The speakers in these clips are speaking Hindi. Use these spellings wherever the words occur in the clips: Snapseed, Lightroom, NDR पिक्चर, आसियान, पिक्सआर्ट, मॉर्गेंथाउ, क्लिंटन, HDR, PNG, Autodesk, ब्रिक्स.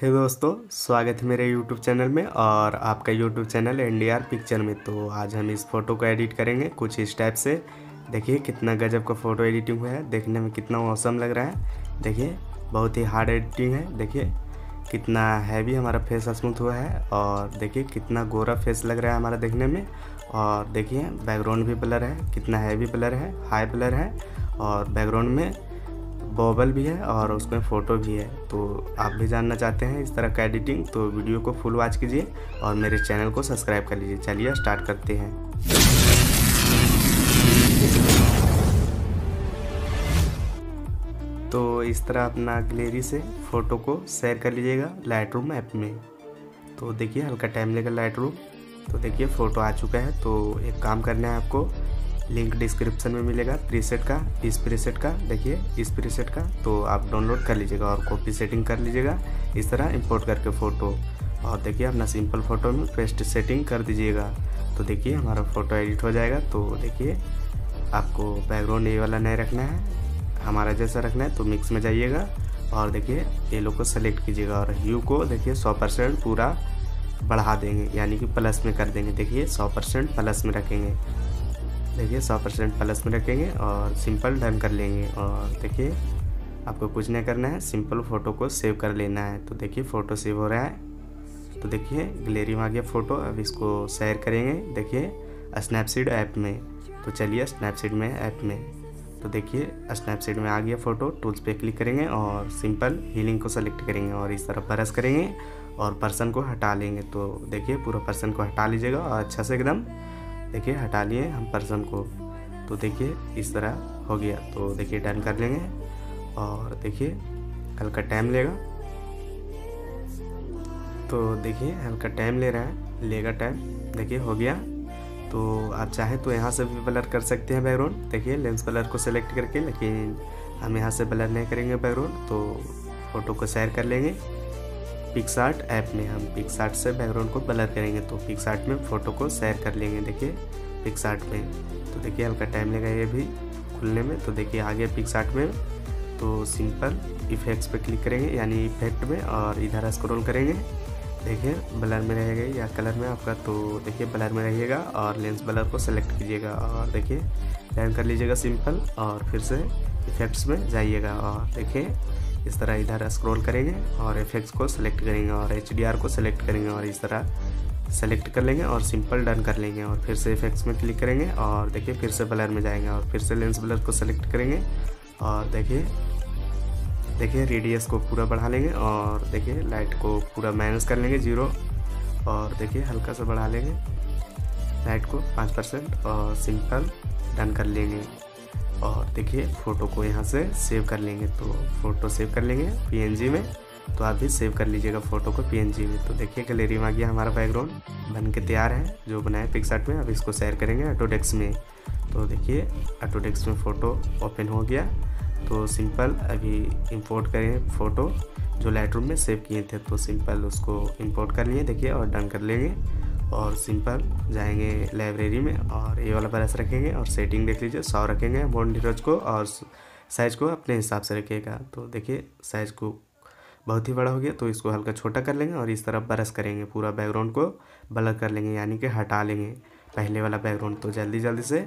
हे दोस्तों, स्वागत है मेरे YouTube चैनल में और आपका YouTube चैनल NDR पिक्चर में। तो आज हम इस फ़ोटो को एडिट करेंगे कुछ इस टाइप से। देखिए कितना गजब का फ़ोटो एडिटिंग हुआ है, देखने में कितना औसम लग रहा है। देखिए बहुत ही हार्ड एडिटिंग है, देखिए कितना हैवी हमारा फेस स्मूथ हुआ है और देखिए कितना गोरा फेस लग रहा है हमारा देखने में। और देखिए बैकग्राउंड भी ब्लर है, कितना हैवी ब्लर है, हाई ब्लर है और बैकग्राउंड में बॉबल भी है और उसमें फ़ोटो भी है। तो आप भी जानना चाहते हैं इस तरह का एडिटिंग तो वीडियो को फुल वॉच कीजिए और मेरे चैनल को सब्सक्राइब कर लीजिए। चलिए स्टार्ट करते हैं। तो इस तरह अपना गैलरी से फ़ोटो को शेयर कर लीजिएगा लाइटरूम ऐप में। तो देखिए हल्का टाइम लेगा लाइटरूम। तो देखिए फ़ोटो आ चुका है। तो एक काम करना है आपको, लिंक डिस्क्रिप्शन में मिलेगा प्रीसेट का, इस प्रीसेट का, देखिए इस प्रीसेट का। तो आप डाउनलोड कर लीजिएगा और कॉपी सेटिंग कर लीजिएगा इस तरह इंपोर्ट करके फ़ोटो। और देखिए अपना सिंपल फ़ोटो में पेस्ट सेटिंग कर दीजिएगा। तो देखिए हमारा फ़ोटो एडिट हो जाएगा। तो देखिए आपको बैकग्राउंड ये वाला नहीं रखना है, हमारा जैसा रखना है। तो मिक्स में जाइएगा और देखिए येलो को सेलेक्ट कीजिएगा और ह्यू को देखिए 100% पूरा बढ़ा देंगे, यानी कि प्लस में कर देंगे। देखिए 100% प्लस में रखेंगे, देखिए 100% प्लस में रखेंगे और सिंपल डन कर लेंगे। और देखिए आपको कुछ नहीं करना है, सिंपल फ़ोटो को सेव कर लेना है। तो देखिए फ़ोटो सेव हो रहा है। तो देखिए गैलरी में आ गया फ़ोटो। अब इसको शेयर करेंगे देखिए स्नैपसीड ऐप में। तो चलिए स्नैपसीड में ऐप में, तो देखिए स्नैपसीड में आ गया फ़ोटो। टूल्स पे क्लिक करेंगे और सिंपल हीलिंग को सेलेक्ट करेंगे और इस तरह ब्रश करेंगे और पर्सन को हटा लेंगे। तो देखिए पूरा पर्सन को हटा लीजिएगा और अच्छा से एकदम देखिए हटा लिए हम पर्सन को। तो देखिए इस तरह हो गया। तो देखिए डन कर लेंगे और देखिए हल्का टाइम लेगा। तो देखिए हल्का टाइम ले रहा है, लेगा टाइम। देखिए हो गया। तो आप चाहे तो यहाँ से भी ब्लर कर सकते हैं बैकग्राउंड, देखिए लेंस ब्लर को सेलेक्ट करके, लेकिन हम यहाँ से ब्लर नहीं करेंगे बैकग्राउंड। तो फ़ोटो को शेयर कर लेंगे पिक्सआर्ट ऐप में, हम पिक्सआर्ट से बैकग्राउंड को ब्लर करेंगे। तो पिक्सआर्ट में फ़ोटो को शेयर कर लेंगे, देखिए पिक्सआर्ट में। तो देखिए हल्का टाइम लेगा ये भी खुलने में। तो देखिए आ गया पिक्सआर्ट में। तो सिंपल इफ़ेक्ट्स पे क्लिक करेंगे, यानी इफेक्ट में, और इधर स्क्रॉल करेंगे। देखिए ब्लर में रहेगा या कलर में आपका, तो देखिए ब्लर में रहिएगा और लेंस ब्लर को सेलेक्ट कीजिएगा और देखिए डन कर लीजिएगा सिंपल। और फिर से इफेक्ट्स में जाइएगा और देखिए इस तरह इधर स्क्रॉल करेंगे और इफेक्ट्स को सेलेक्ट करेंगे और HDR को सेलेक्ट करेंगे और इस तरह सेलेक्ट कर लेंगे और सिंपल डन कर लेंगे। और फिर से इफेक्ट्स में क्लिक करेंगे और देखिए फिर से ब्लर में जाएंगे और फिर से लेंस ब्लर को सेलेक्ट करेंगे और देखिए रेडियस को पूरा बढ़ा लेंगे और देखिए लाइट को पूरा माइनस कर लेंगे 0 और देखिए हल्का सा बढ़ा लेंगे लाइट को 5% और सिंपल डन कर लेंगे। और देखिए फ़ोटो को यहाँ से सेव कर लेंगे। तो फ़ोटो सेव कर लेंगे PNG में। तो आप भी सेव कर लीजिएगा फ़ोटो को PNG में। तो देखिए गैलरी में आ गया हमारा बैकग्राउंड बन के तैयार है जो बनाया पिक्सआर्ट में। अब इसको शेयर करेंगे ऑटोडेस्क में। तो देखिए ऑटोडेस्क में फ़ोटो ओपन हो गया। तो सिंपल अभी इंपोर्ट करें फ़ोटो जो लाइटरूम में सेव किए थे। तो सिंपल उसको इंपोर्ट कर लिए, देखिए, और डन कर लेंगे। और सिंपल जाएंगे लाइब्रेरी में और ये वाला ब्रश रखेंगे और सेटिंग देख लीजिए 100 रखेंगे, बॉन्ड हिरोज को, और साइज़ को अपने हिसाब से रखिएगा। तो देखिए साइज़ को बहुत ही बड़ा हो गया, तो इसको हल्का छोटा कर लेंगे और इस तरह ब्रश करेंगे, पूरा बैकग्राउंड को ब्लर कर लेंगे, यानी कि हटा लेंगे पहले वाला बैकग्राउंड। तो जल्दी जल्दी से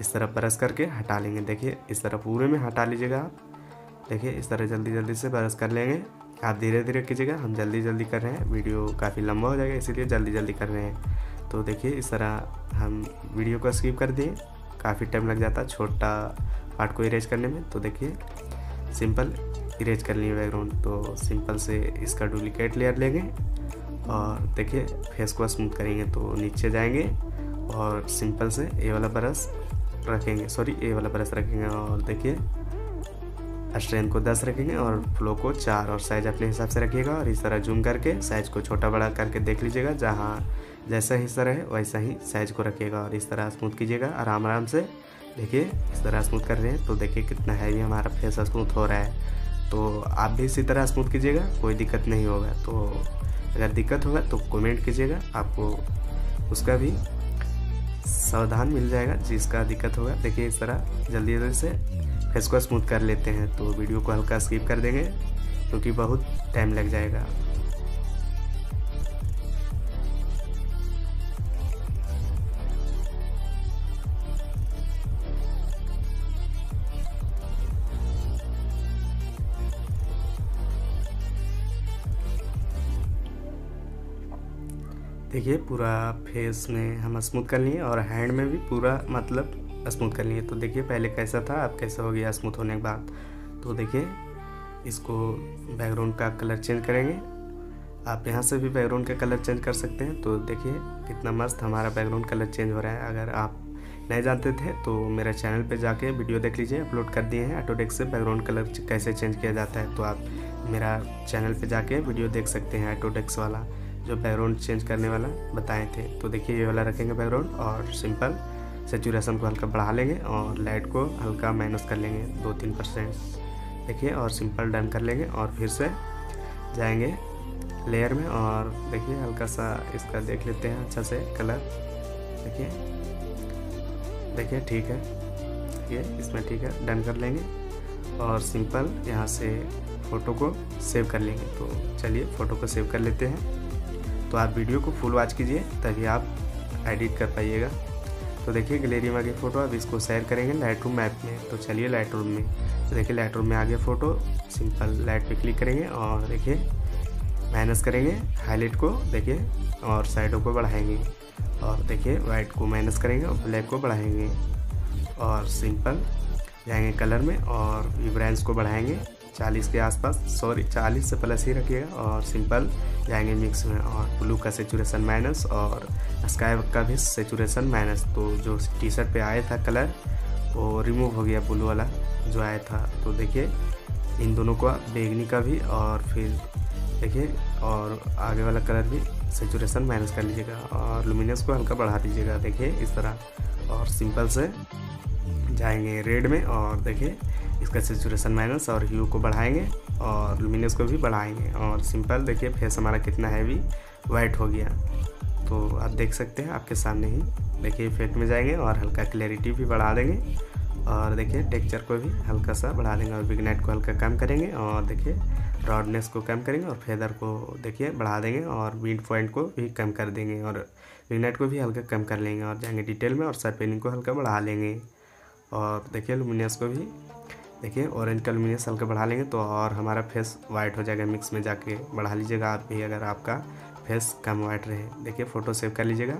इस तरह ब्रश करके हटा लेंगे। देखिए इस तरह पूरे में हटा लीजिएगा आप। देखिए इस तरह जल्दी जल्दी से ब्रश कर लेंगे, आप धीरे धीरे कीजिएगा, हम जल्दी जल्दी कर रहे हैं, वीडियो काफ़ी लंबा हो जाएगा इसीलिए जल्दी जल्दी कर रहे हैं। तो देखिए इस तरह हम वीडियो को स्किप कर दिए, काफ़ी टाइम लग जाता छोटा पार्ट को इरेज करने में। तो देखिए सिंपल इरेज कर लिए बैकग्राउंड। तो सिंपल से इसका डुप्लिकेट लेयर लेंगे और देखिए फेस को स्मूथ करेंगे। तो नीचे जाएंगे और सिंपल से ए वाला ब्रश रखेंगे, सॉरी ए वाला ब्रश रखेंगे और देखिए स्ट्रेंथ को 10 रखेंगे और फ्लो को 4 और साइज़ अपने हिसाब से रखिएगा। और इस तरह जूम करके साइज़ को छोटा बड़ा करके देख लीजिएगा, जहाँ जैसा हिस्सा रहे वैसा ही साइज़ को रखिएगा और इस तरह स्मूथ कीजिएगा आराम आराम से। देखिए इस तरह स्मूथ कर रहे हैं। तो देखिए कितना हैवी हमारा फेस स्मूथ हो रहा है। तो आप भी इसी तरह स्मूथ कीजिएगा, कोई दिक्कत नहीं होगा। तो अगर दिक्कत होगा तो कमेंट कीजिएगा, आपको उसका भी समाधान मिल जाएगा जिसका दिक्कत होगा। देखिए इस तरह जल्दी जल्दी से फेस को स्मूथ कर लेते हैं। तो वीडियो को हल्का स्किप कर देंगे क्योंकि बहुत टाइम लग जाएगा। देखिए पूरा फेस में हम स्मूथ कर लिए और हैंड में भी पूरा मतलब स्मूथ कर लिए। तो देखिए पहले कैसा था, अब कैसा हो गया स्मूथ होने के बाद। तो देखिए इसको बैकग्राउंड का कलर चेंज करेंगे। आप यहाँ से भी बैकग्राउंड का कलर चेंज कर सकते हैं। तो देखिए कितना मस्त हमारा बैकग्राउंड कलर चेंज हो रहा है। अगर आप नहीं जानते थे तो मेरे चैनल पे जाके वीडियो देख लीजिए, अपलोड कर दिए हैं ऑटोडेस्क से बैकग्राउंड कलर कैसे चेंज किया जाता है। तो आप मेरा चैनल पे जाके वीडियो देख सकते हैं, ऑटोडेस्क वाला जो बैकग्राउंड चेंज करने वाला बताए थे। तो देखिए ये वाला रखेंगे बैकग्राउंड और सिंपल सेचुरेशन को हल्का बढ़ा लेंगे और लाइट को हल्का माइनस कर लेंगे 2-3%। देखिए और सिंपल डन कर लेंगे और फिर से जाएंगे लेयर में और देखिए हल्का सा इसका देख लेते हैं अच्छा से कलर। देखिए देखिए ठीक है, ये इसमें ठीक है, डन कर लेंगे और सिंपल यहाँ से फ़ोटो को सेव कर लेंगे। तो चलिए फ़ोटो को सेव कर लेते हैं। तो आप वीडियो को फुल वॉच कीजिए तभी आप एडिट कर पाइएगा। तो देखिए गैलरी में आ गई फ़ोटो। अब इसको शेयर करेंगे लाइटरूम ऐप में। तो चलिए लाइटरूम में, तो देखिए लाइटरूम में आ गया फ़ोटो। सिंपल लाइट पे क्लिक करेंगे और देखिए माइनस करेंगे हाईलाइट को, देखिए और साइडों को बढ़ाएंगे और देखिए वाइट को माइनस करेंगे और ब्लैक को बढ़ाएंगे और सिंपल जाएंगे कलर में और विब्रेंस को बढ़ाएंगे 40 के आसपास, सॉरी 40 से प्लस ही रखिएगा और सिंपल जाएंगे मिक्स में और ब्लू का सेचुरेशन माइनस और स्काई का भी सेचुरेशन माइनस। तो जो टी शर्ट पर आया था कलर वो रिमूव हो गया, ब्लू वाला जो आया था। तो देखिए इन दोनों को बेगनी का भी और फिर देखिए और आगे वाला कलर भी सेचुरेशन माइनस कर लीजिएगा और लुमिनस को हल्का बढ़ा दीजिएगा, देखिए इस तरह। और सिंपल से जाएंगे रेड में और देखिए इसका सेचुरेशन माइनस और ह्यू को बढ़ाएंगे और लुमिनस को भी बढ़ाएंगे और सिंपल देखिए फेस हमारा कितना हैवी वाइट हो गया। तो आप देख सकते हैं आपके सामने ही। देखिए इफेक्ट में जाएंगे और हल्का क्लैरिटी भी बढ़ा देंगे और देखिए टेक्सचर को भी हल्का सा बढ़ा देंगे और विग्नेट को हल्का कम करेंगे और देखिए ब्रॉडनेस को कम करेंगे और फेदर को देखिए बढ़ा देंगे और विंड पॉइंट को भी कम कर देंगे और विग्नेट को भी हल्का कम कर लेंगे और जाएंगे डिटेल में और सर्पेनिंग को हल्का बढ़ा लेंगे और देखिए लुमिनस को भी देखिए ऑरेंज का लुमिनस हल्का बढ़ा लेंगे। तो और हमारा फेस वाइट हो जाएगा, मिक्स में जाके बढ़ा लीजिएगा आप भी अगर आपका फेस कम वाइट रहे। देखिए फ़ोटो सेव कर लीजिएगा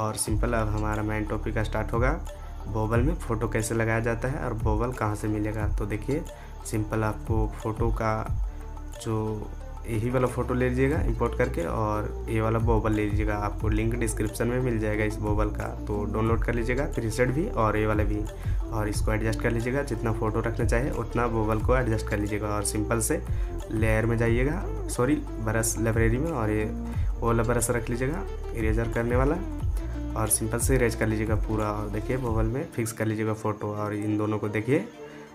और सिंपल अब हमारा मेन टॉपिक का स्टार्ट होगा, बोबल में फ़ोटो कैसे लगाया जाता है और बोबल कहाँ से मिलेगा। तो देखिए सिंपल आपको फ़ोटो का जो यही वाला फ़ोटो ले लीजिएगा इंपोर्ट करके और ये वाला बोबल ले लीजिएगा। आपको लिंक डिस्क्रिप्शन में मिल जाएगा इस बोबल का, तो डाउनलोड कर लीजिएगा प्रीसेट भी और ये वाला भी और इसको एडजस्ट कर लीजिएगा। जितना फ़ोटो रखना चाहिए उतना बोबल को एडजस्ट कर लीजिएगा और सिंपल से लेयर में जाइएगा, सॉरी ब्रश लाइब्रेरी में और ये ओला ब्रश रख लीजिएगा इरेजर करने वाला और सिंपल से इरेज कर लीजिएगा पूरा और देखिए बोबल में फिक्स कर लीजिएगा फ़ोटो और इन दोनों को देखिए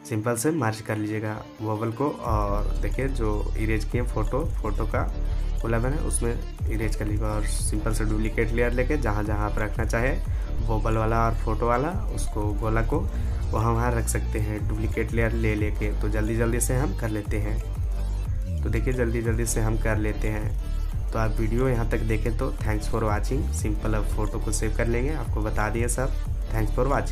सिंपल से मार्च कर लीजिएगा बोबल को और देखिए जो इरेज किए फ़ोटो का ओला बना उसमें इरेज कर लीजिएगा और सिंपल से डुप्लीकेट लेयर लेके जहाँ जहाँ आप रखना चाहे बोबल वाला और फ़ोटो वाला उसको गोला को वहाँ रख सकते हैं डुप्लीकेट लेयर ले लेके। तो जल्दी से हम कर लेते हैं। तो देखिए जल्दी से हम कर लेते हैं। तो आप वीडियो यहाँ तक देखें तो थैंक्स फॉर वाचिंग। सिंपल अब फ़ोटो को सेव कर लेंगे, आपको बता दिए सब। Thanks for watching.